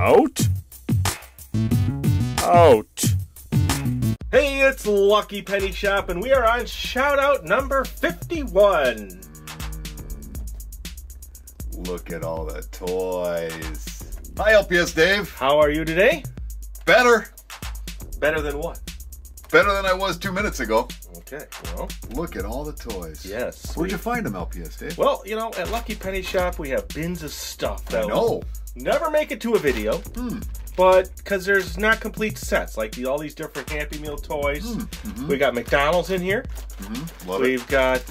Out? Out. Hey, it's Lucky Penny Shop, and we are on shout-out number 51. Look at all the toys. Hi, LPS Dave. How are you today? Better. Better than what? Better than I was 2 minutes ago. Okay, well. Look at all the toys. Yes. Where'd you find them, LPS Dave? Well, you know, at Lucky Penny Shop, we have bins of stuff that will never make it to a video. But, because there's not complete sets, like all these different Happy Meal toys. We got McDonald's in here. Love We've got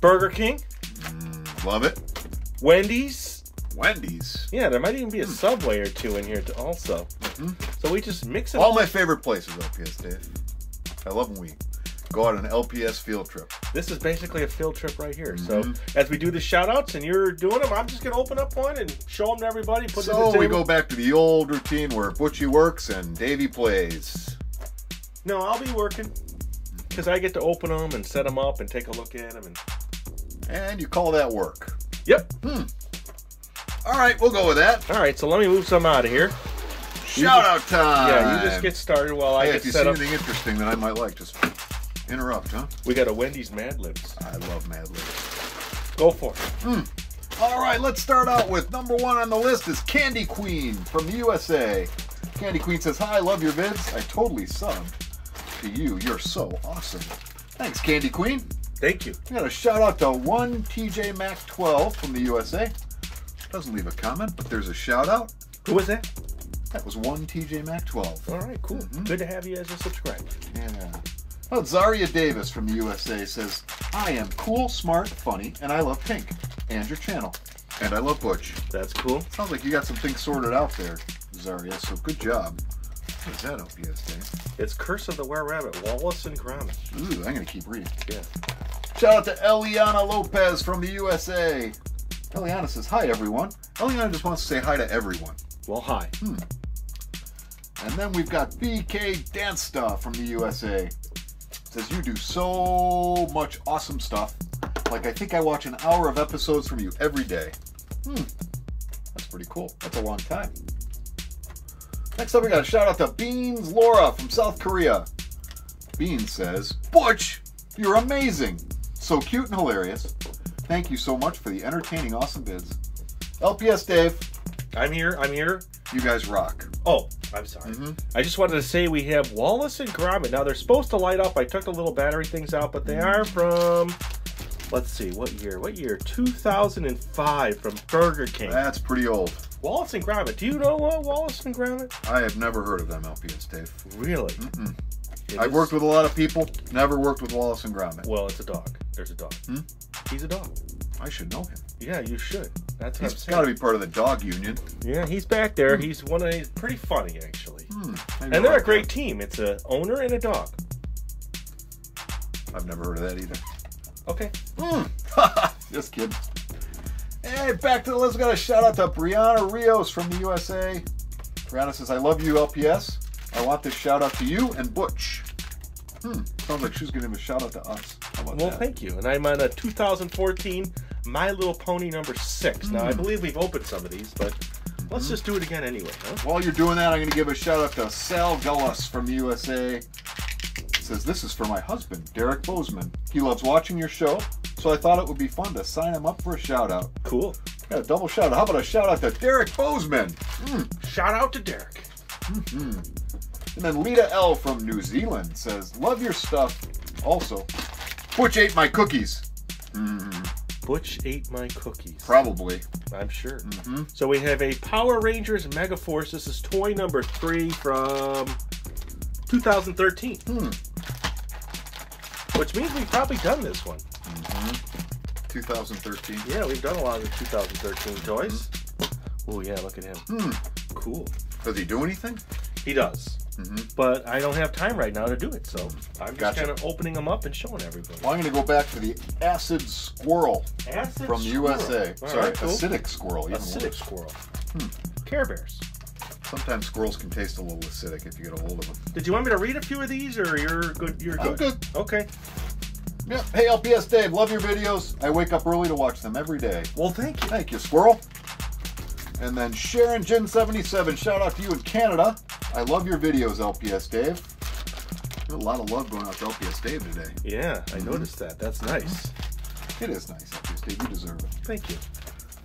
Burger King. Love it. Wendy's. Wendy's? Yeah, there might even be a Subway or two in here also. So we just mix it all up. All my favorite places, LPS Dave. I love when we go on an LPS field trip. This is basically a field trip right here. So as we do the shout-outs and you're doing them, I'm just going to open up one and show them to everybody. Put them on the table. We go back to the old routine where Butchie works and Davey plays. No, I'll be working because I get to open them and set them up and take a look at them. And you call that work? Yep. All right, we'll go with that. All right, so let me move some out of here. Shout-out time! Yeah, you just get started while I get set up. If you see anything interesting that I might like, just interrupt, huh? We got a Wendy's Mad Libs. I love Mad Libs. Go for it. All right, let's start out with number one on the list is Candy Queen from the USA. Candy Queen says, hi, love your vids. I totally subbed to you. You're so awesome. Thanks, Candy Queen. Thank you. We got a shout-out to 1TJ Mac 12 from the USA. Doesn't leave a comment, but there's a shout-out. Who was that? That was 1TJ Mac 12. All right, cool. Good to have you as a subscriber. Yeah. Well, Zaria Davis from the USA says, I am cool, smart, funny, and I love Pink and your channel. And I love Butch. That's cool. Sounds like you got some things sorted out there, Zaria, so good job. What is that, LPS Dave? It's Curse of the Were-Rabbit, Wallace and Gromit. Ooh, I'm going to keep reading. Yeah. Shout out to Eliana Lopez from the USA. Eliana says, hi, everyone. Eliana just wants to say hi to everyone. Well, hi. And then we've got BK Dansta from the USA. It says, you do so much awesome stuff. Like, I think I watch an hour of episodes from you every day. That's pretty cool. That's a long time. Next up, we got a shout out to Beans Laura from South Korea. Beans says, Butch, you're amazing. So cute and hilarious. Thank you so much for the entertaining, awesome vids. LPS Dave. I'm here. I'm here. You guys rock. Oh, I'm sorry. I just wanted to say we have Wallace and Gromit. Now, they're supposed to light up. I took the little battery things out, but they are from, let's see, what year? 2005 from Burger King. That's pretty old. Wallace and Gromit. Do you know Wallace and Gromit? I have never heard of them, LPS Dave. Really? I've worked with a lot of people. Never worked with Wallace and Gromit. Well, it's a dog. There's a dog. He's a dog. I should know him. Yeah, you should. That's what I'm saying. He's got to be part of the dog union. Yeah, he's back there. He's one of these. Pretty funny, actually. And they're a great team. It's an owner and a dog. I've never heard of that either. Okay. Just kidding. Hey, back to the list. We got a shout out to Brianna Rios from the USA. Brianna says, I love you, LPS. I want this shout out to you and Butch. Sounds like she's going to give a shout out to us. How about that? Thank you. And I'm on a 2014 My Little Pony number 6. Now, I believe we've opened some of these, but let's just do it again anyway. While you're doing that, I'm going to give a shout out to Sal Gullis from the USA. It says, this is for my husband, Derek Bozeman. He loves watching your show, so I thought it would be fun to sign him up for a shout out. Cool. Yeah, a double shout out. How about a shout out to Derek Bozeman? Shout out to Derek. And then Lita L from New Zealand says, love your stuff. Also, Butch ate my cookies. Butch ate my cookies. Probably. I'm sure. So we have a Power Rangers Megaforce. This is toy number 3 from 2013. Which means we've probably done this one. 2013. Yeah, we've done a lot of the 2013 toys. Oh, yeah, look at him. Cool. Does he do anything? He does. But I don't have time right now to do it, so I'm just kind of opening them up and showing everybody. Well, I'm going to go back to the Acid Squirrel from the USA. Sorry, Acidic Squirrel. Acidic Squirrel. Care Bears. Sometimes squirrels can taste a little acidic if you get a hold of them. Did you want me to read a few of these, or you're good? You're good. I'm good. Okay. Yeah. Hey, LPS Dave, love your videos. I wake up early to watch them every day. Well, thank you. Thank you, Squirrel. And then Sharon Jin77, shout out to you in Canada. I love your videos, LPS Dave. A lot of love going out to LPS Dave today. Yeah, I noticed that. That's nice. It is nice, LPS Dave. You deserve it. Thank you.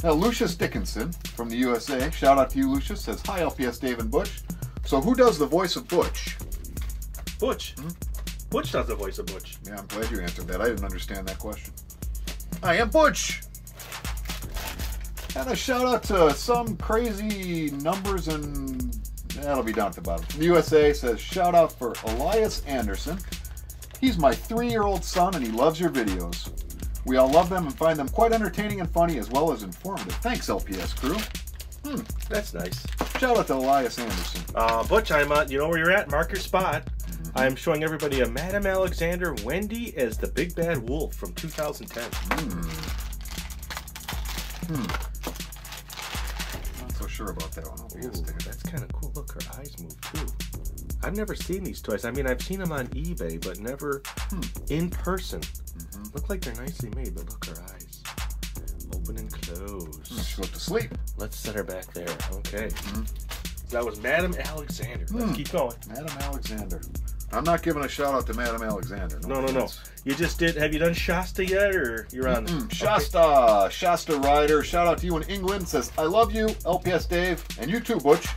Now, Lucius Dickinson from the USA, shout out to you, Lucius, says, hi, LPS Dave and Butch. So who does the voice of Butch? Butch? Hmm? Butch does the voice of Butch. Yeah, I'm glad you answered that. I didn't understand that question. I am Butch! And a shout out to some crazy numbers, and that'll be down at the bottom. The USA says, shout out for Elias Anderson. He's my 3-year-old son and he loves your videos. We all love them and find them quite entertaining and funny as well as informative. Thanks, LPS crew. Hmm, that's nice. Shout out to Elias Anderson. Butch, you know where you're at. Mark your spot. I'm showing everybody a Madame Alexander Wendy as the Big Bad Wolf from 2010. I'm not so sure about that one. Ooh, that's kind of cool. Look, her eyes move too. I've never seen these toys. I mean, I've seen them on eBay, but never in person. Look like they're nicely made, but look, her eyes open and close. She went to sleep. Let's set her back there. Okay. So that was Madame Alexander. Let's keep going. Madame Alexander. I'm not giving a shout out to Madame Alexander. No. You just did. Have you done Shasta yet, or you're on? Shasta, okay. Shasta Ryder. Shout out to you in England. Says I love you, LPS Dave, and you too, Butch.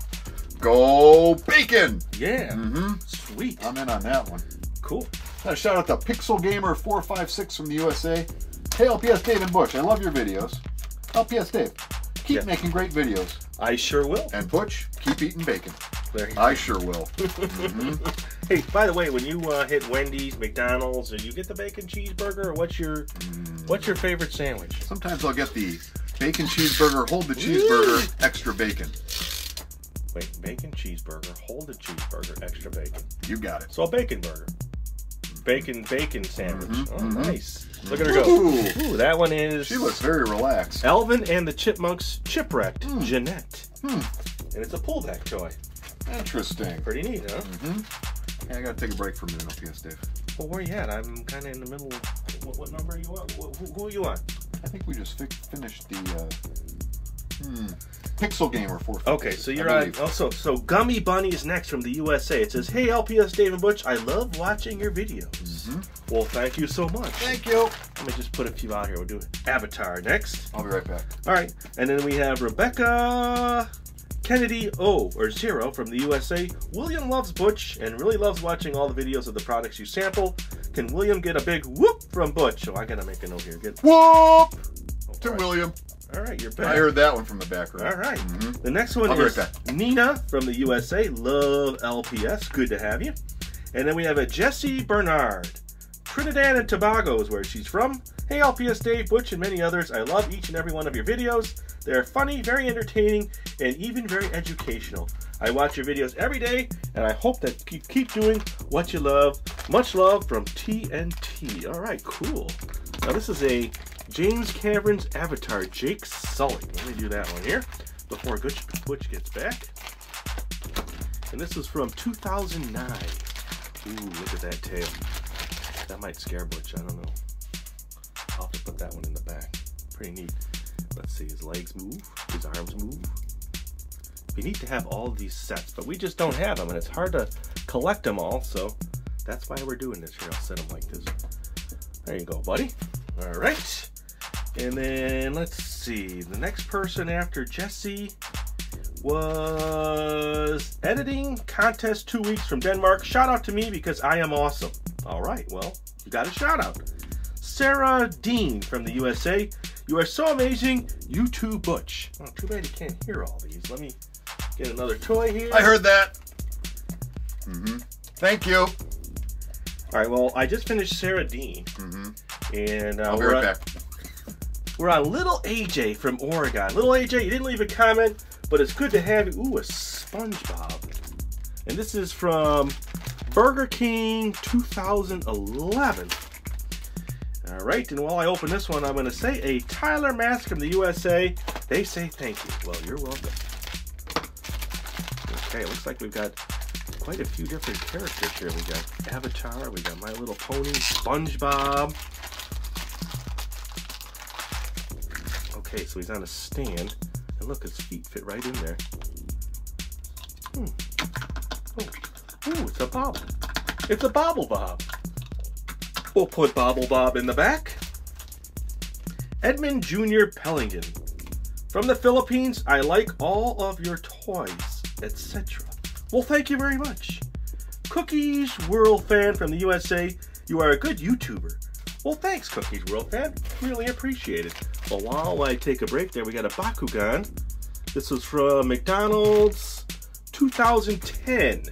Go Bacon. Yeah. Sweet. I'm in on that one. Cool. Now shout out to Pixel Gamer 456 from the USA. Hey, LPS Dave and Butch, I love your videos. LPS Dave, keep making great videos. I sure will. And Butch, keep eating bacon. I sure will. Hey, by the way, when you hit Wendy's, McDonald's, and you get the bacon cheeseburger, or what's your favorite sandwich? Sometimes I'll get the bacon cheeseburger, hold the cheeseburger, extra bacon. Wait, bacon cheeseburger, hold the cheeseburger, extra bacon. You got it. So a bacon burger. Bacon sandwich. Nice. Look at her go. Ooh, that one is... She looks very relaxed. Alvin and the Chipmunks Chipwrecked, Jeanette. And it's a pullback toy. Interesting. Pretty neat, huh? Yeah, I gotta take a break for a minute, LPS Dave. Well, where are you at? I'm kind of in the middle of... What number are you on? Who are you on? I think we just finished the... Pixel Gamer 4. Okay, so you're on... So Gummy Bunny is next from the USA. It says, hey, LPS Dave and Butch, I love watching your videos. Well, thank you so much. Thank you. Let me just put a few out here. We'll do Avatar next. I'll be right back. All right. And then we have Rebecca... Kennedy O or Zero from the USA. William loves Butch and really loves watching all the videos of the products you sample. Can William get a big whoop from Butch? So I gotta make a note here. Get whoop to William. All right, you're back. I heard that one from the background. All right. The next one is Nina from the USA. Love LPS. Good to have you. And then we have a Jessie Bernard. Trinidad and Tobago is where she's from. Hey LPS Dave, Butch, and many others. I love each and every one of your videos. They're funny, very entertaining, and even very educational. I watch your videos every day, and I hope that you keep doing what you love. Much love from TNT. All right, cool. Now this is a James Cameron's Avatar, Jake Sully. Let me do that one here before Butch gets back. And this is from 2009. Ooh, look at that tail. That might scare Butch, I don't know. I'll have to put that one in the back. Pretty neat. Let's see, his legs move, his arms move. We need to have all these sets, but we just don't have them, and it's hard to collect them all, so that's why we're doing this here. I'll set them like this. There you go, buddy. All right. And then, let's see, the next person after Jesse was editing contest 2 weeks from Denmark. Shout out to me because I am awesome. All right, well, you got a shout out. Sarah Dean from the USA. You are so amazing, you too, Butch. Oh, too bad you can't hear all these. Let me get another toy here. I heard that. Thank you. All right, well, I just finished Sarah Dean. And I'll be right back. We're on Little AJ from Oregon. Little AJ, you didn't leave a comment, but it's good to have you. Ooh, a SpongeBob. And this is from Burger King 2011. All right, and while I open this one, I'm going to say a Tyler Mask from the USA. They say thank you. Well, you're welcome. Okay, it looks like we've got quite a few different characters here. We got Avatar, we got My Little Pony, SpongeBob. Okay, so he's on a stand. It And look, his feet fit right in there. Hmm. Oh, ooh, it's a bobble. It's a bobble bob. We'll put Bobble Bob in the back. Edmund Jr. Pellingen. From the Philippines, I like all of your toys, etc. Well, thank you very much. Cookies World Fan from the USA. You are a good YouTuber. Well, thanks, Cookies World Fan. Really appreciate it. Well, while I take a break there, we got a Bakugan. This was from McDonald's 2010.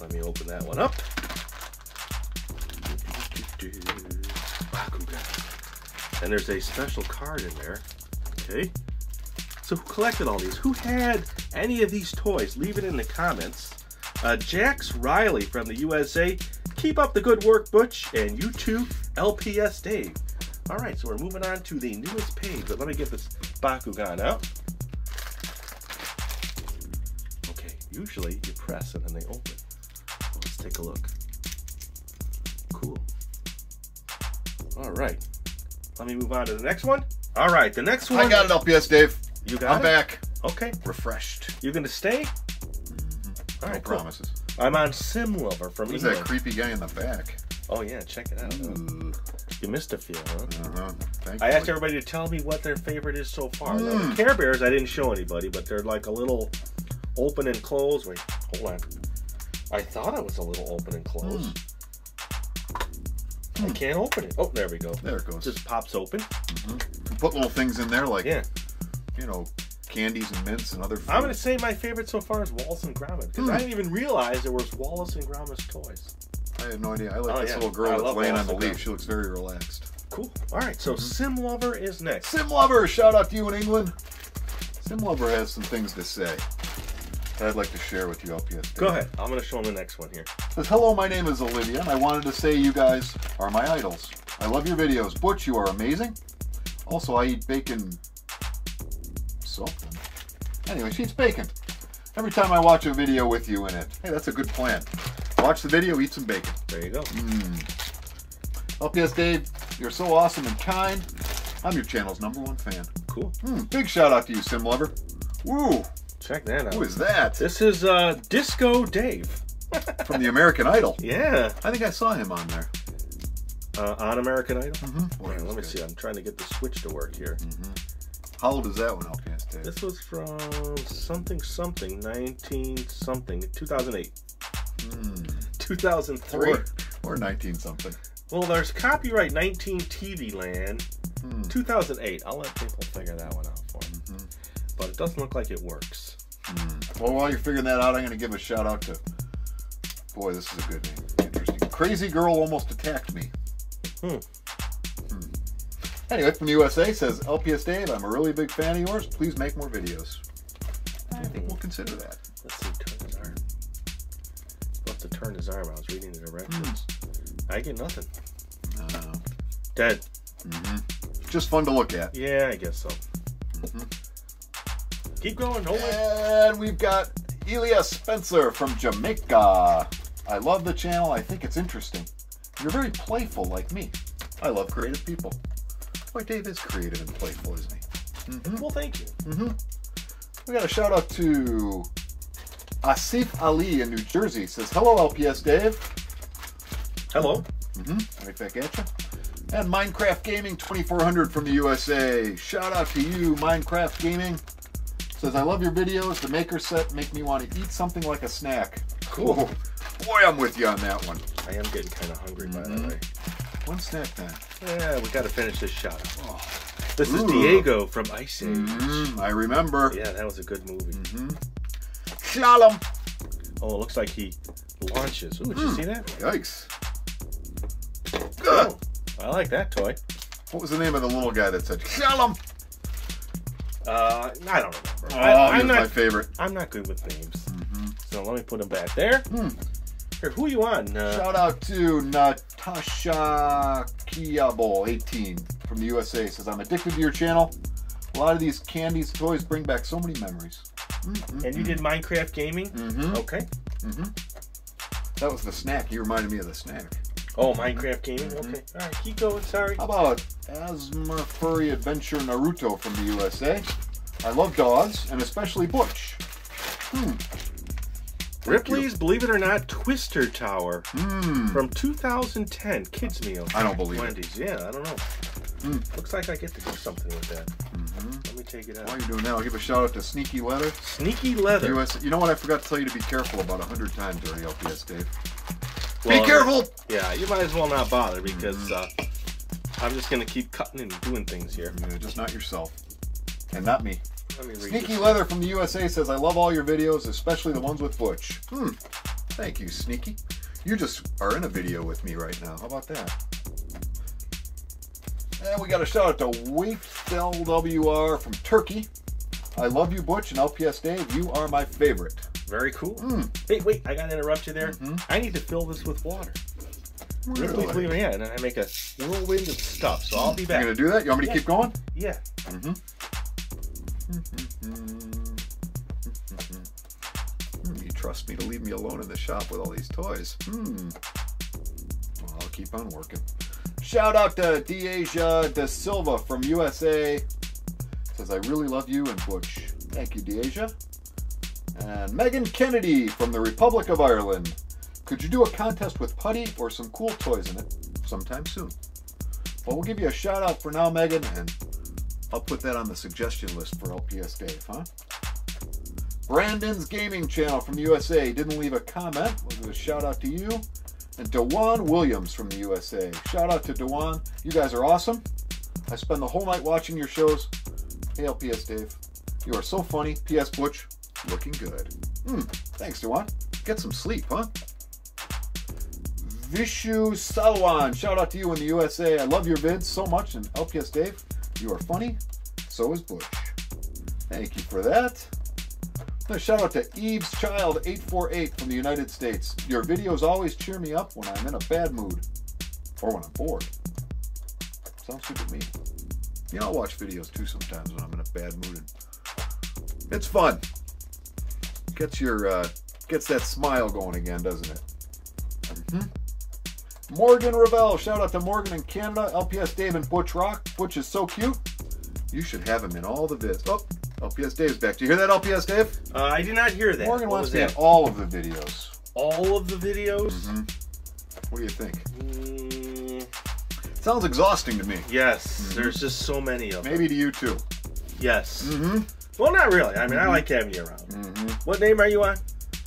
Let me open that one up. Bakugan. And there's a special card in there. Okay. So who collected all these? Who had any of these toys? Leave it in the comments. Jax Riley from the USA. Keep up the good work, Butch, and you too, LPS Dave. All right, so we're moving on to the newest page, but let me get this Bakugan out. Okay, usually you press and then they open. Well, let's take a look. Cool. All right, let me move on to the next one. All right, the next one. I got it, LPS Dave. You got it? I'm back. Okay. Refreshed. You're going to stay? All right, cool. Promises. I'm on Sim Lover from England. Who's that creepy guy in the back? Oh, yeah, check it out. Ooh. You missed a few, huh? I asked everybody to tell me what their favorite is so far. Now, the Care Bears, I didn't show anybody, but they're like a little open and close. Wait, hold on. I thought it was a little open and close. I can't open it. Oh, there we go. There it goes. Just pops open. You put little things in there like, you know, candies and mints and other food. I'm going to say my favorite so far is Wallace and Gromit, because I didn't even realize there was Wallace and Gromit's toys. I had no idea. I like this little girl that's laying on the leaf. She looks very relaxed. Cool. All right, so Sim Lover is next. Sim Lover, shout out to you in England. Sim Lover has some things to say that I'd like to share with you, LPS. Go ahead. I'm going to show him the next one here. It says, hello, my name is Olivia, and I wanted to say you guys are my idols. I love your videos. Butch, you are amazing. Also, I eat bacon... something. Anyway, she eats bacon. Every time I watch a video with you in it. Hey, that's a good plan. Watch the video, eat some bacon. There you go. LPS Dave, you're so awesome and kind. I'm your channel's #1 fan. Cool. Big shout out to you, Sim Lover. Woo. Check that out. Who is that? This is Disco Dave. From the American Idol. Yeah. I think I saw him on there. On American Idol? Boy, let me see. I'm trying to get the switch to work here. How old is that one, LPS Dave? This was from something something, 2008. 2003. Or 19 something. Well, there's copyright 19 TV land, 2008. I'll let people figure that one out for me. But it doesn't look like it works. Well, while you're figuring that out, I'm going to give a shout out to, boy, this is a good name. Interesting. Crazy Girl Almost Attacked Me. Anyway, from the USA, says, LPS Dave, I'm a really big fan of yours. Please make more videos. I think we'll consider that. Let's see, turn his arm. He's about to turn his arm. I was reading the directions. I get nothing. No. Dead. Just fun to look at. Yeah, I guess so. Keep going. No way. And we've got Elias Spencer from Jamaica. I love the channel. I think it's interesting. You're very playful like me. I love creative people. Boy, Dave is creative and playful, isn't he? Well, thank you. We got a shout out to Asif Ali in New Jersey. Says, hello, LPS Dave. Hello. Right back at you. And Minecraft Gaming 2400 from the USA. Shout out to you, Minecraft Gaming. Says, I love your videos. The maker set make me want to eat something like a snack. Cool. Boy, I'm with you on that one. I am getting kind of hungry, by the way. One snack time. Yeah, we got to finish this shot. This is Diego from Ice Age. I remember. Yeah, that was a good movie. Shalom. Oh, it looks like he launches. Ooh, did you see that? Yikes. Good. I like that toy. What was the name of the little guy that said Shalom? I don't remember. He was my favorite. I'm not good with names. So let me put him back there. Here, who are you on? Shout out to Natasha Kiabo 18 from the USA. Says, I'm addicted to your channel. A lot of these candies, toys bring back so many memories. And you did Minecraft Gaming? Okay. That was the snack. You reminded me of the snack. Oh, Minecraft Gaming? Okay. All right, keep going. Sorry. How about Asmer Furry Adventure Naruto from the USA? I love dogs, and especially Butch. Ripley's Believe It or Not Twister Tower from 2010. Kids meal. I don't believe Wendy's. Yeah, I don't know. Looks like I get to do something with that. Let me take it out. While you're doing that, I'll give a shout out to Sneaky Leather. Sneaky Leather. You know what? I forgot to tell you to be careful about 100 times during LPS, Dave. Well, be careful! Yeah, you might as well not bother because I'm just going to keep cutting and doing things here. Yeah, just not yourself. And not me. Let me read Sneaky Leather from the USA says, I love all your videos, especially the ones with Butch. Thank you, Sneaky. You just are in a video with me right now. How about that? And we got a shout out to WakeLWR from Turkey. I love you, Butch, and LPS Dave. You are my favorite. Very cool. Hey, wait, I got to interrupt you there. I need to fill this with water. Really? Yeah, and then I make a whirlwind of stuff, so I'll be back. You're going to do that? You want me to keep going? Yeah. You trust me to leave me alone in the shop with all these toys? Well, I'll keep on working. Shout out to Deasia Da Silva from USA. Says, I really love you and Butch. Thank you, Deasia. And Megan Kennedy from the Republic of Ireland. Could you do a contest with putty or some cool toys in it sometime soon? Well, we'll give you a shout out for now, Megan, and I'll put that on the suggestion list for LPS Dave, huh? Brandon's Gaming Channel from the USA didn't leave a comment. We'll give a shout out to you. And Dewan Williams from the USA. Shout out to Dewan. You guys are awesome. I spend the whole night watching your shows. Hey, LPS Dave. You are so funny. P.S. Butch, looking good. Thanks, Dewan. Get some sleep, huh? Vishu Salwan. Shout out to you in the USA. I love your vids so much. And LPS Dave, you are funny, so is Butch. Thank you for that. A shout out to Eve's Child 848 from the United States. Your videos always cheer me up when I'm in a bad mood or when I'm bored. Sounds good to me. Yeah, I'll watch videos too sometimes when I'm in a bad mood. And it's fun. Gets your gets that smile going again, doesn't it? Morgan Ravel, shout out to Morgan in Canada. LPS Dave and Butch rock. Butch is so cute. You should have him in all the vids. Oh, LPS Dave's back. Do you hear that, LPS Dave? I did not hear that. Morgan wants to be in all of the videos. All of the videos? What do you think? Sounds exhausting to me. Yes, there's just so many of them. Maybe to you too. Yes. Well, not really. I mean, I like having you around. What name are you on?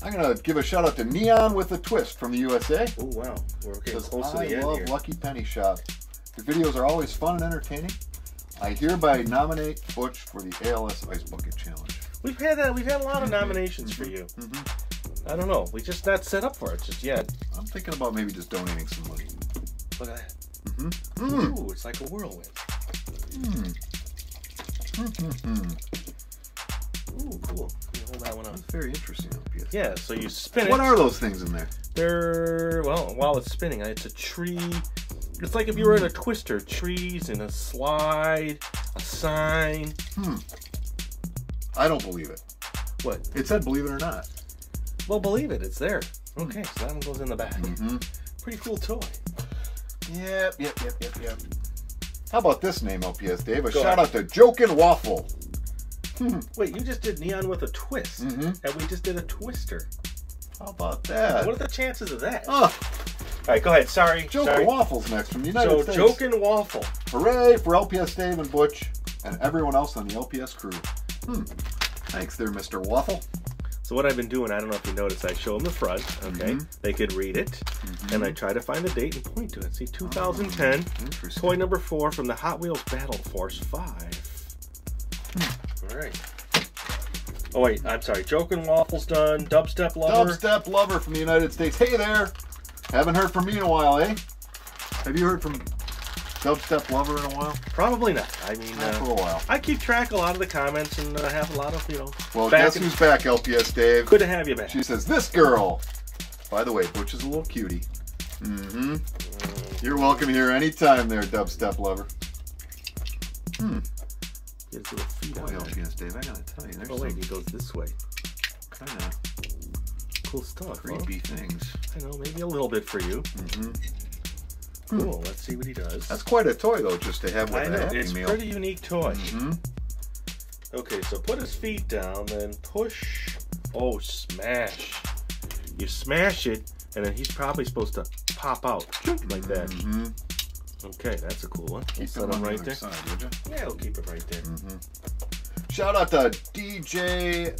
I'm going to give a shout out to Neon with a Twist from the USA. Oh, wow. We're getting close to the end here. I love Lucky Penny Shop. Your videos are always fun and entertaining. I hereby nominate Butch for the ALS Ice Bucket Challenge. We've had that. We've had a lot of nominations for you. I don't know. We just not set up for it just yet. I'm thinking about maybe just donating some money. Look at that. Ooh, it's like a whirlwind. Ooh, cool. Hold that one on. That's very interesting. Yeah, so you spin it. What are those things in there? They're, well, while it's spinning, it's a tree. It's like if you were in a twister. Trees and a slide, a sign. I don't believe it. What? It said believe it or not. Well, believe it. It's there. Okay, so that one goes in the back. Pretty cool toy. Yep. How about this name, LPS Dave? A shout out to Jokin' Waffle. Wait, you just did Neon with a Twist, and we just did a Twister. How about that? What are the chances of that? All right, go ahead. Sorry. Jokin' Waffle's next from the United States. So, Jokin' Waffle. Hooray for LPS Dave and Butch and everyone else on the LPS crew. Thanks there, Mr. Waffle. So what I've been doing, I don't know if you noticed, I show them the front, okay? They could read it, and I try to find a date and point to it. See, 2010, toy number 4 from the Hot Wheels Battle Force 5. All right. Oh, wait, I'm sorry. Jokin' Waffle's done. Dubstep Lover. Dubstep Lover from the United States. Hey there. Haven't heard from me in a while, eh? Have you heard from Dubstep Lover in a while? Probably not. I mean, not for a while. I keep track of a lot of the comments and have a lot of, you know. Well, guess who's back, LPS Dave? Good to have you back. She says, this girl. By the way, Butch is a little cutie. You're welcome here anytime there, Dubstep Lover. Boy, LPS Dave, I gotta tell you, there's some... It goes this way. Kinda cool stuff. Creepy things. I know, maybe a little bit for you. Cool, let's see what he does. That's quite a toy, though, just to have with a Happy Meal. It's a pretty unique toy. Okay, so put his feet down, then push. Oh, smash. You smash it, and then he's probably supposed to pop out like that. Mm-hmm. Okay, that's a cool one. We'll set him right there. Side, would you? Yeah, we'll keep it right there. Mm-hmm. Shout out to DJ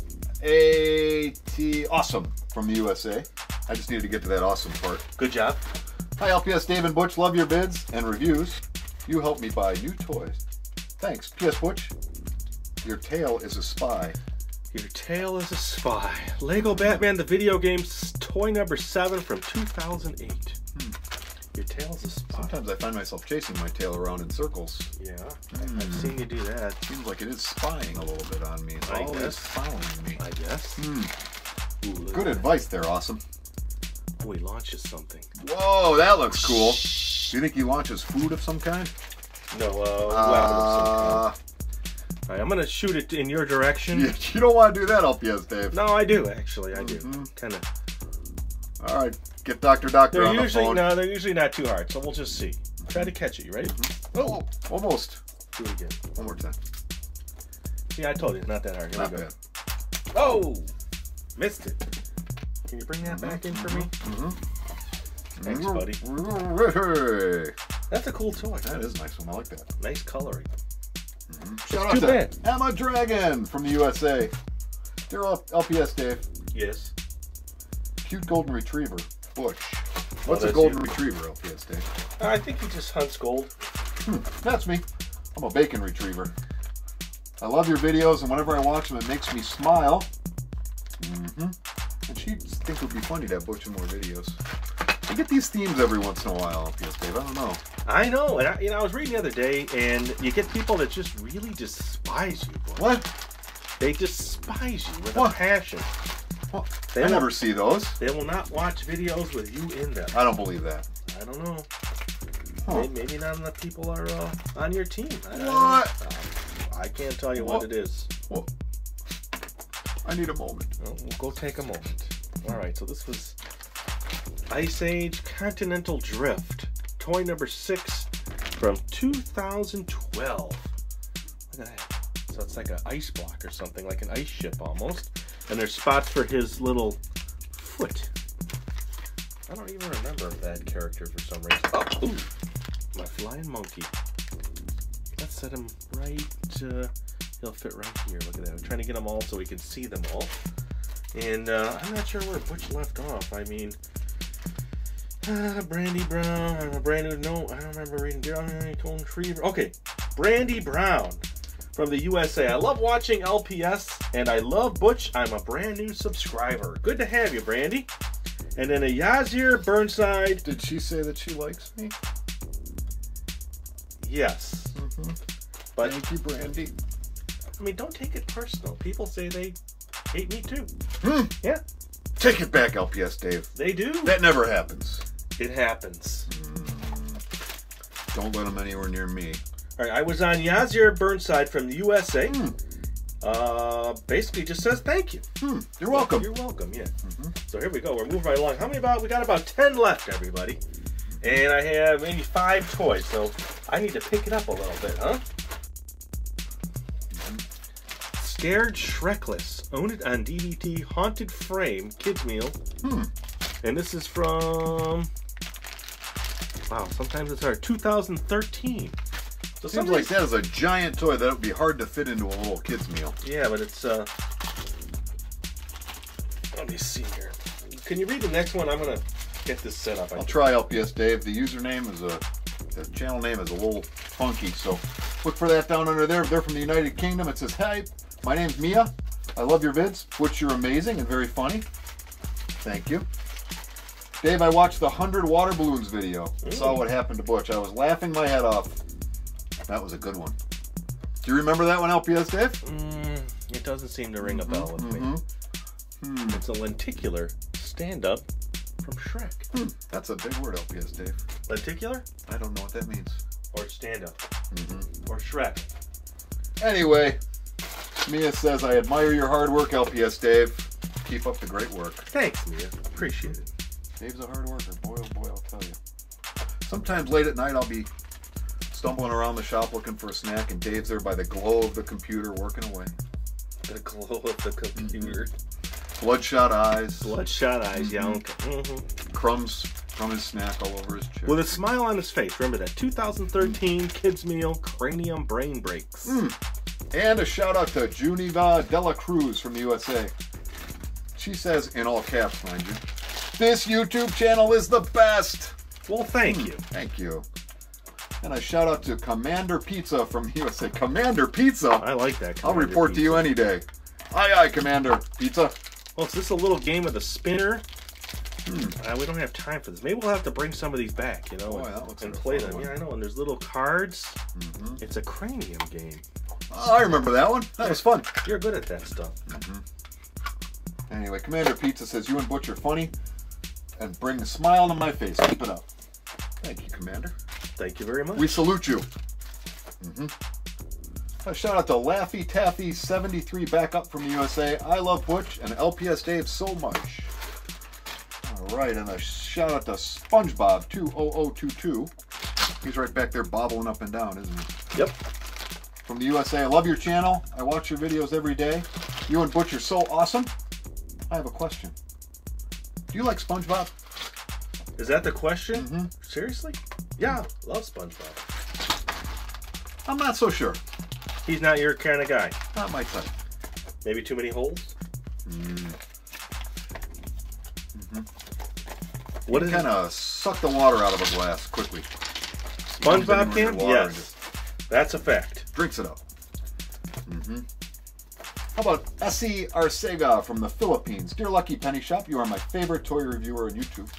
AT Awesome from the USA. I just needed to get to that awesome part. Good job. Hi, LPS Dave and Butch. Love your bids and reviews. You helped me buy new toys. Thanks. P.S. Butch, your tail is a spy. Your tail is a spy. Lego Batman The Video Game, toy number 7 from 2008. Your tail's a spy. Sometimes I find myself chasing my tail around in circles. Yeah, I've seen you do that. Seems like it is spying a little bit on me. It's always following me, I guess. Ooh, good advice there, Awesome. Oh, he launches something. Whoa, that looks cool. Do you think he launches food of some kind? No, weapon of some kind. All right, I'm gonna shoot it in your direction. Yeah, you don't want to do that, LPS Dave. No, I do actually. I do. Kind of. All right, get Dr. Doctor on the phone. No, they're usually not too hard, so we'll just see. Try to catch it. You ready? Oh, almost. Do it again. One more time. See, I told you it's not that hard. Here we go. Bad. Oh, missed it. Can you bring that back in for me? Thanks, buddy. That's a cool toy. That is a nice one. I like that. Nice coloring. Shout out to Emma Dragon from the USA. Dear LPS Dave. Yes. Cute golden retriever, Butch. What's a golden retriever, LPS Dave? I think he just hunts gold. That's me. I'm a bacon retriever. I love your videos, and whenever I watch them, it makes me smile. And she'd think it would be funny to have Butch in more videos. I get these themes every once in a while, LPS Dave. I don't know. I know, and I was reading the other day, and you get people that just really despise you. Boy. What? They despise you with a passion. What? They I never see those. They will not watch videos with you in them. I don't believe that. I don't know. Huh. Maybe not enough people are on your team. I can't tell you what it is. What? I need a moment. Well, we'll go take a moment. All right, so this was Ice Age Continental Drift, toy number 6 from 2012. Look at that. So it's like an ice block or something, like an ice ship almost. And there's spots for his little foot. I don't even remember that character for some reason. Oh, ooh, my flying monkey. Let's set him right, he'll fit right here. Look at that. I'm trying to get them all so we can see them all. And I'm not sure where Butch left off. I mean, Brandy Brown, I don't remember reading. Okay, Brandy Brown from the USA. I love watching LPS and I love Butch. I'm a brand new subscriber. Good to have you, Brandy. And then a Yazir Burnside. Did she say that she likes me? Yes. But thank you, Brandy. I mean, don't take it personal. People say they hate me too. Yeah. Take it back, LPS Dave. They do. That never happens. It happens. Don't let them anywhere near me. All right, I was on Yazir Burnside from the USA. Basically just says thank you. You're welcome. You're welcome, yeah. So here we go. We're moving right along. How many we got about 10 left, everybody. And I have maybe 5 toys, so I need to pick it up a little bit, huh? Scared Shrekless. Own it on DVT. Haunted Frame. Kids Meal. And this is from... Wow, sometimes it's hard. 2013. So seems like that is a giant toy that would be hard to fit into a little kid's meal. Yeah, but it's... Let me see here. Can you read the next one? I'm going to get this set up. I'll try LPS Dave. The username is the channel name is a little funky, so look for that down under there. They're from the United Kingdom. It says, "Hi, my name's Mia. I love your vids, which you're amazing and very funny." Thank you. Dave, I watched the 100 water balloons video. Saw what happened to Butch. I was laughing my head off. That was a good one. Do you remember that one, LPS Dave? It doesn't seem to ring a bell with me. It's a lenticular stand-up from Shrek. That's a big word, LPS Dave. Lenticular? I don't know what that means. Or stand-up. Or Shrek. Anyway, Mia says, "I admire your hard work, LPS Dave. Keep up the great work." Thanks, Mia. Appreciate it. Dave's a hard worker. Boy, oh boy, I'll tell you. Sometimes late at night, I'll be stumbling around the shop looking for a snack, and Dave's there by the glow of the computer working away. The glow of the computer. Bloodshot eyes. Bloodshot eyes, yeah. Mm-hmm. Crumbs from his snack all over his chair. With a smile on his face. Remember that 2013 Kids Meal Cranium Brain Breaks. And a shout out to Juniva Dela Cruz from the USA. She says, in all caps, mind you, this YouTube channel is the best. Well, thank you. Thank you. And a shout out to Commander Pizza from the USA. Commander Pizza? I like that. Commander I'll report Pizza. To you any day. Aye, aye, Commander Pizza. Well, is this a little game of the spinner? We don't have time for this. Maybe we'll have to bring some of these back, you know, and play them. Yeah, I know. And there's little cards. It's a cranium game. Oh, I remember that one. That was fun. You're good at that stuff. Anyway, Commander Pizza says, you and Butch are funny and bring a smile to my face. Keep it up. Thank you, Commander. Thank you very much. We salute you. A shout out to Laffy Taffy 73 back up from the USA. I love Butch and LPS Dave so much. All right, and a shout out to SpongeBob 20022. He's right back there bobbling up and down, isn't he? Yep. From the USA, I love your channel. I watch your videos every day. You and Butch are so awesome. I have a question. Do you like SpongeBob? Is that the question? Seriously? Yeah, love SpongeBob. I'm not so sure. He's not your kind of guy. Not my type. Maybe too many holes? What is kind of suck the water out of a glass quickly. SpongeBob can? Yes. Just... That's a fact. Drinks it up. How about Essie Arcega from the Philippines? Dear Lucky Penny Shop, you are my favorite toy reviewer on YouTube.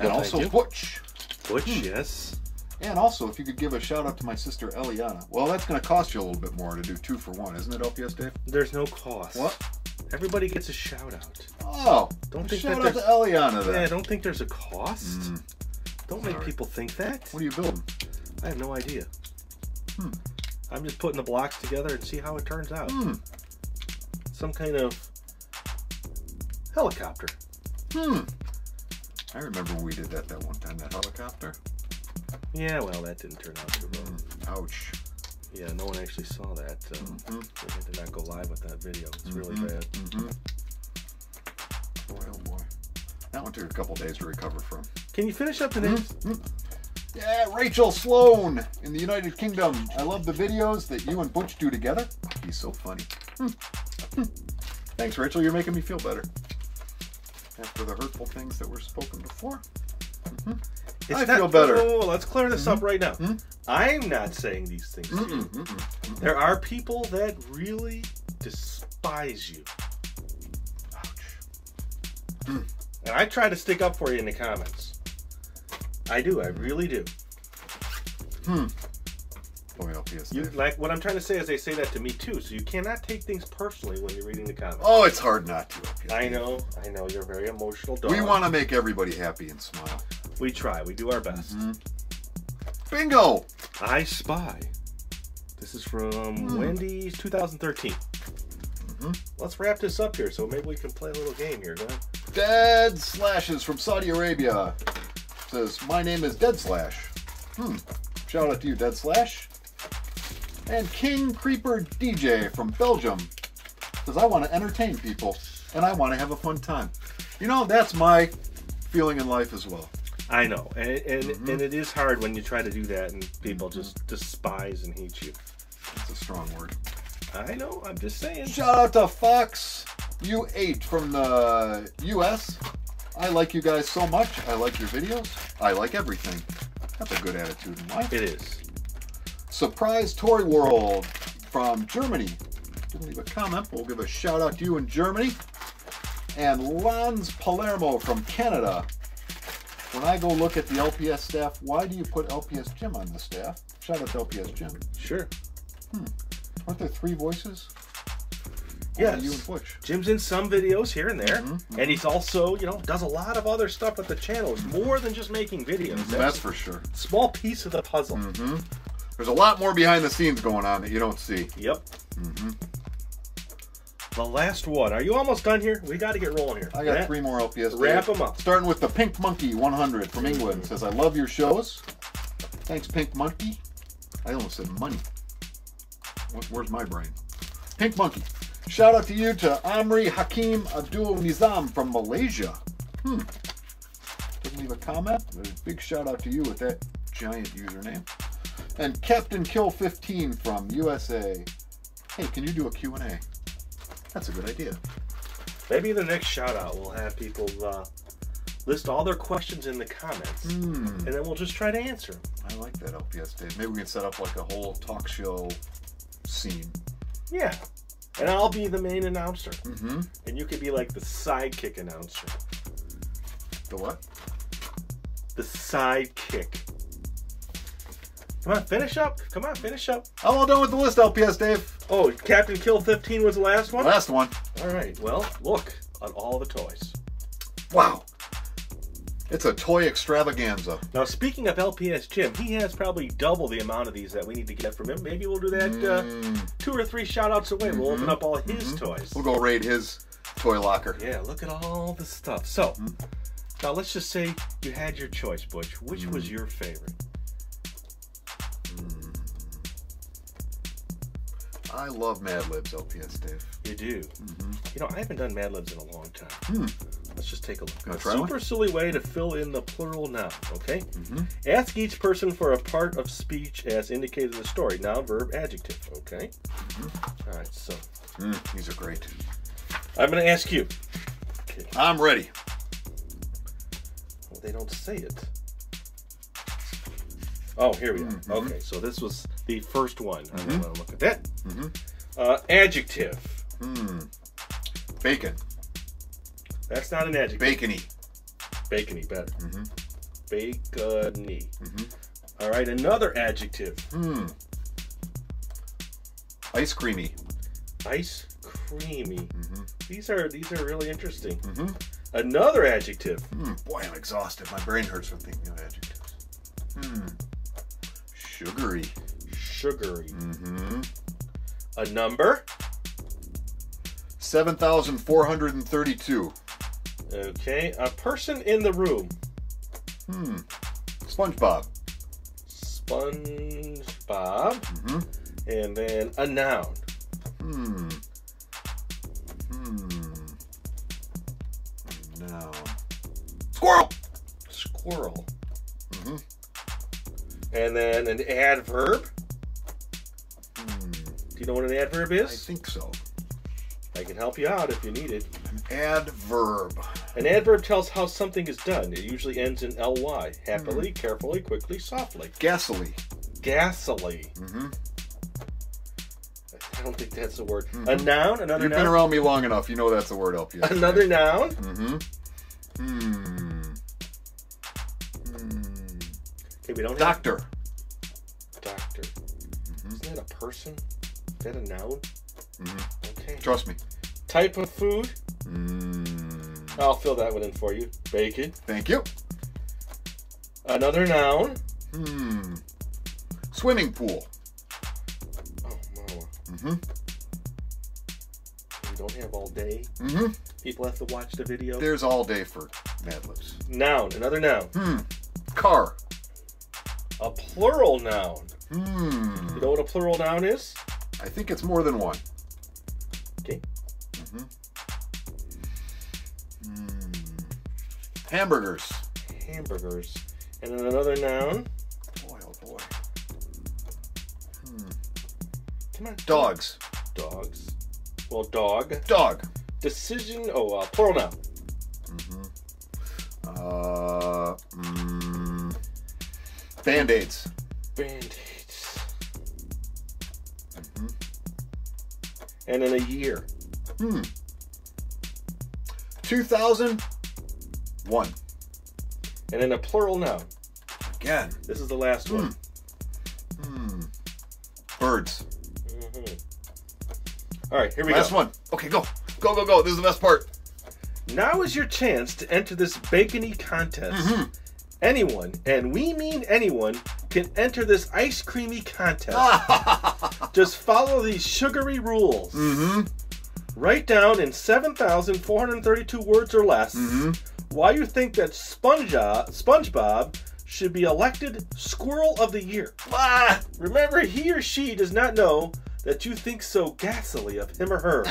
And also Butch. Butch, yes. And also, if you could give a shout out to my sister Eliana. Well, that's going to cost you a little bit more to do 2 for 1, isn't it, LPS Dave? There's no cost. What? Everybody gets a shout out. Oh, don't think shout out to Eliana then. Yeah, I don't think there's a cost. Don't make people think that. What are you building? I have no idea. I'm just putting the blocks together and see how it turns out. Some kind of helicopter. I remember when we did that one time, that helicopter. Yeah, well, that didn't turn out too well. Ouch. Yeah, no one actually saw that. I did not go live with that video. It's really bad. Boy, oh boy. That one took a couple days to recover from. Can you finish up the names? Yeah, Rachel Sloan in the United Kingdom. I love the videos that you and Butch do together. He's so funny. Thanks, Rachel. You're making me feel better. After the hurtful things that were spoken before. I feel better. Oh, let's clear this up right now. I'm not saying these things to you. There are people that really despise you. Ouch. And I try to stick up for you in the comments. I do. I really do. Boy, LPS Dave. You, like, what I'm trying to say is they say that to me too, so you cannot take things personally when you're reading the comments. Oh, it's hard not to, LPS Dave. I know, you're a very emotional dog. We want to make everybody happy and smile. We try, we do our best. Bingo! I Spy. This is from Wendy's 2013. Let's wrap this up here, so maybe we can play a little game here, Dad. Dead Slashes from Saudi Arabia says, my name is Dead Slash. Shout out to you, Dead Slash. And King Creeper DJ from Belgium says, I want to entertain people and I want to have a fun time. You know, that's my feeling in life as well. I know, and it is hard when you try to do that and people just despise and hate you. That's a strong word. I know, I'm just saying. Shout out to Fox U8 from the US. I like you guys so much. I like your videos. I like everything. That's a good attitude in life. It is. Surprise Toy World from Germany. Didn't leave a comment, but we'll give a shout out to you in Germany. And Lons Palermo from Canada. When I go look at the LPS staff, why do you put LPS Jim on the staff? Shout out to LPS Jim. Sure. Aren't there 3 voices? Yes. You and Butch. Jim's in some videos here and there. And he's also, you know, does a lot of other stuff with the channel. More than just making videos. That's for sure. Small piece of the puzzle. There's a lot more behind the scenes going on that you don't see. Yep. The last one. Are you almost done here? We got to get rolling here. I got 3 more LPS. Wrap them up. Starting with the Pink Monkey 100 from England. Says, I love your shows. Thanks, Pink Monkey. I almost said money. Where's my brain? Pink Monkey. Shout out to you to Amri Hakim Abdul Nizam from Malaysia. Didn't leave a comment. Big shout out to you with that giant username. And Captain Kill 15 from USA. Hey, can you do a Q&A? That's a good idea. Maybe the next shout out will have people list all their questions in the comments, and then we'll just try to answer them. I like that, LPS Dave. Maybe we can set up like a whole talk show scene. Yeah. And I'll be the main announcer. And you could be like the sidekick announcer. The what? The sidekick. Come on, finish up. Come on, finish up. I'm all done with the list, LPS Dave. Oh, Captain Kill 15 was the last one? Last one. All right, well, look at all the toys. Wow. It's a toy extravaganza. Now, speaking of LPS Jim, he has probably double the amount of these that we need to get from him. Maybe we'll do that 2 or 3 shout-outs away. We'll open up all his toys. We'll go raid his toy locker. Yeah, look at all the stuff. So, now let's just say you had your choice, Butch. Which was your favorite? I love Mad Libs, LPS Dave. You do? You know, I haven't done Mad Libs in a long time. Let's just take a look. A super silly way to fill in the plural noun, okay? Ask each person for a part of speech as indicated in the story. Noun, verb, adjective, okay? All right, so. These are great. I'm going to ask you. Okay. I'm ready. Well, they don't say it. Oh, here we are. Okay, so this was the first one. I'm going to look at that. Adjective. Bacon. That's not an adjective. Bacony. Bacony, better. Bacony. All right, another adjective. Ice creamy. Ice creamy. These are really interesting. Another adjective. Boy, I'm exhausted. My brain hurts from thinking of adjectives. Sugary. Sugary. A number? 7,432. Okay. A person in the room. SpongeBob. SpongeBob. And then a noun. Noun. Squirrel. Squirrel. And then an adverb. Do you know what an adverb is? I think so. I can help you out if you need it. An adverb. An adverb tells how something is done. It usually ends in ly. Happily, carefully, quickly, softly. Gasily. Gasily. I don't think that's a word. A noun? Another noun? You've been around me long enough. You know that's a word, LPS. Another noun? Okay, we don't Doctor. Have... Doctor. Isn't that a person? Is that a noun? Okay. Trust me. Type of food? I'll fill that one in for you. Bacon. Thank you. Another noun. Swimming pool. Oh, mama. We don't have all day. People have to watch the video. There's all day for Mad Libs. Noun. Another noun. Car. A plural noun. You know what a plural noun is? I think it's more than one. Okay. Hamburgers. Hamburgers. And then another noun. Boy, oh boy. Come on. Dogs. Dogs. Well, dog. Dog. Decision. Oh, plural noun. Band-aids. Band-aids. And in a year. 2001. And in a plural noun. Again. This is the last one. Birds. All right, here we go. Last one. Okay, go. Go, go, go. This is the best part. Now is your chance to enter this bacony contest. Anyone, and we mean anyone, can enter this ice creamy contest. Just follow these sugary rules. Write down in 7,432 words or less why you think that SpongeBob should be elected Squirrel of the Year. Ah! Remember, he or she does not know that you think so ghastly of him or her.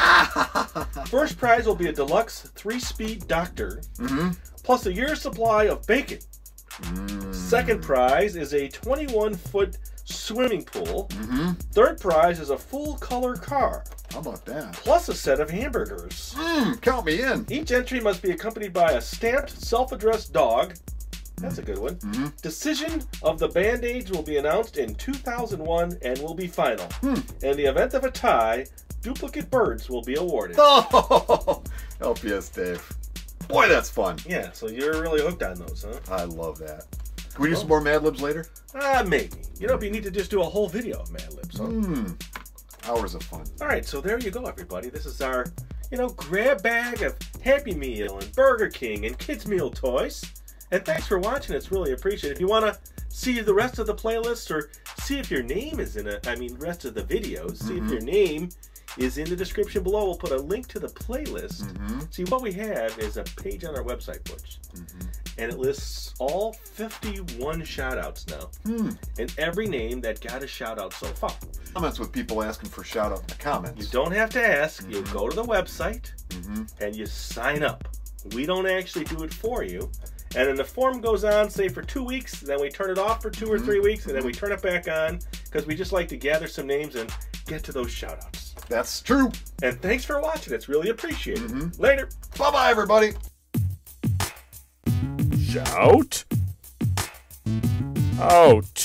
First prize will be a deluxe 3-speed doctor, plus a year's supply of bacon. Second prize is a 21-foot swimming pool. Third prize is a full-color car. How about that? Plus a set of hamburgers. Count me in. Each entry must be accompanied by a stamped, self-addressed dog. That's a good one. Decision of the Band-Aids will be announced in 2001 and will be final. In the event of a tie, duplicate birds will be awarded. Oh, LPS Dave. Boy, that's fun. Yeah, so you're really hooked on those, huh? I love that. Can we do some more Mad Libs later? Maybe. You know, if you need to just do a whole video of Mad Libs. Huh? Hours of fun. All right, so there you go, everybody. This is our, you know, grab bag of Happy Meal and Burger King and Kids Meal toys. And thanks for watching. It's really appreciated. If you want to see the rest of the playlist or see if your name is in it, I mean, rest of the videos, see if your name is in the description below. We'll put a link to the playlist. See, what we have is a page on our website, Butch, and it lists all 51 shout-outs now, and every name that got a shout-out so far. Comments with people asking for shout-out in the comments. You don't have to ask. You go to the website, and you sign up. We don't actually do it for you. And then the form goes on, say, for 2 weeks, then we turn it off for 2 or 3 weeks, and then we turn it back on, because we just like to gather some names and get to those shout-outs. That's true. And thanks for watching. It's really appreciated. Later. Bye-bye, everybody. Shout out.